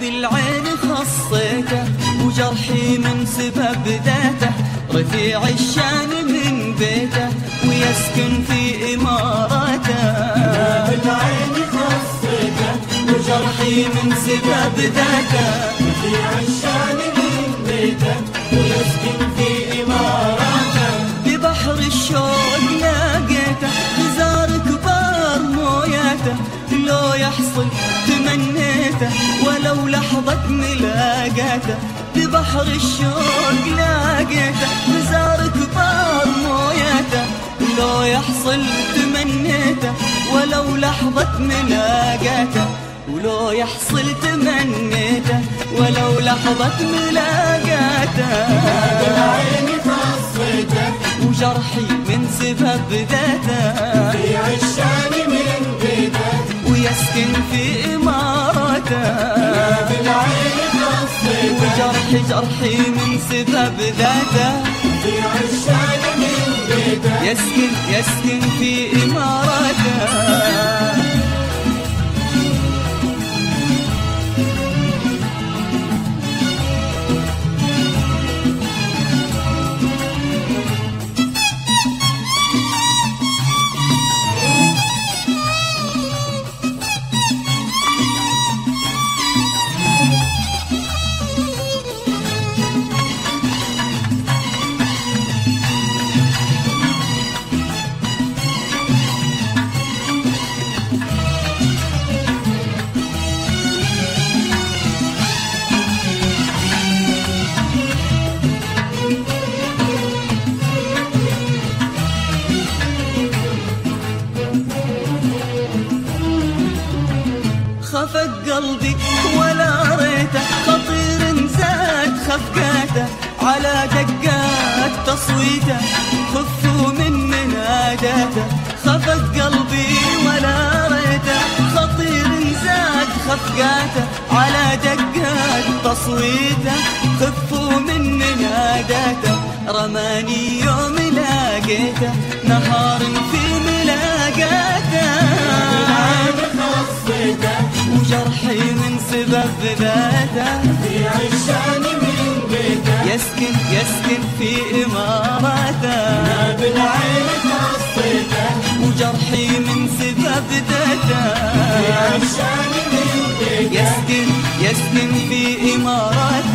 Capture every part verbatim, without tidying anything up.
بالعين خصيته وجرحي من سبب ذاته، رفيع الشان من بيته ويسكن في إمارته. أنا بالعين خصيته وجرحي من سبب ذاته، رفيع الشان من بيته ويسكن في إمارته. ببحر الشوق لاقيته غزار كبار مويته، لو يحصل تمنيته ولو لحظة ملاقاته. ببحر الشوق لاقيته غزار كبار مويته، لو يحصل تمنيته ولو لحظة ملاقاته. ولو يحصل تمنيته ولو لحظة ملاقاته. بالعين خصيته وجرحي من سبب ذاته، في عشاني من بيته ويسكن في إمارته. أنا بالعين خصيته وجرحي جرحي من سبب ذاته، في عشان من بيته يسكن يسكن في إمارته. خفت قلبي ولا ريته، خطير زاد خفقاته، على دقات تصويته خفوا من مناداته. خفت قلبي ولا ريته، خطير زاد خفقاته، على دقات تصويته خفوا من مناداته. رماني يوم لاقيته، نهار في وجرحي من سبب ذاته، في عشاني من بيته يسكن يسكن في إمارته. أنا بالعين خصيته وجرحي من سبب ذاته، في عشاني من بيته يسكن يسكن في إمارته.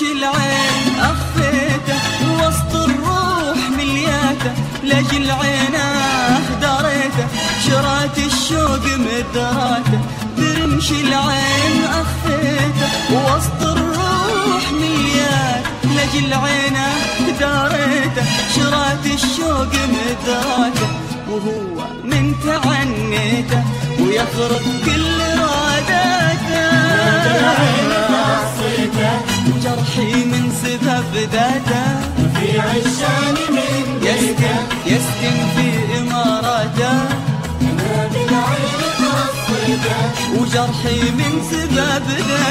العين أخفيته وسط الروح ملياته، لأجل عيناه دريته شرات الشوق مدراته. برمش العين أخفيته وسط الروح ملياته، لأجل عيناه دريته شرات الشوق مدراته. وهو من تعنيته ويخرب كل راداته، وجرحي من سبب ذاته، في عشاني من بيته يسكن في إمارته. أنا بالعين خصيته بلده وجرحي من سبى بلده،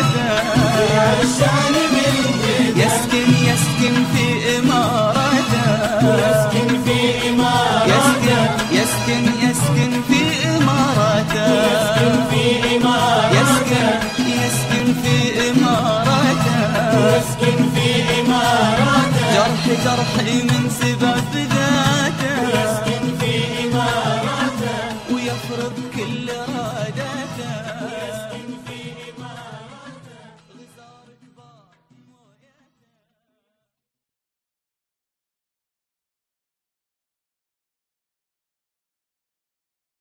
ورا الشان من جده يسكن يسكن في إمارته، يسكن في إمارته، يسكن يسكن يسكن في إمارته، يسكن في إمارته، يسكن يسكن في إمارته، يسكن في إمارته، جرحي جرحي من سبى بلده.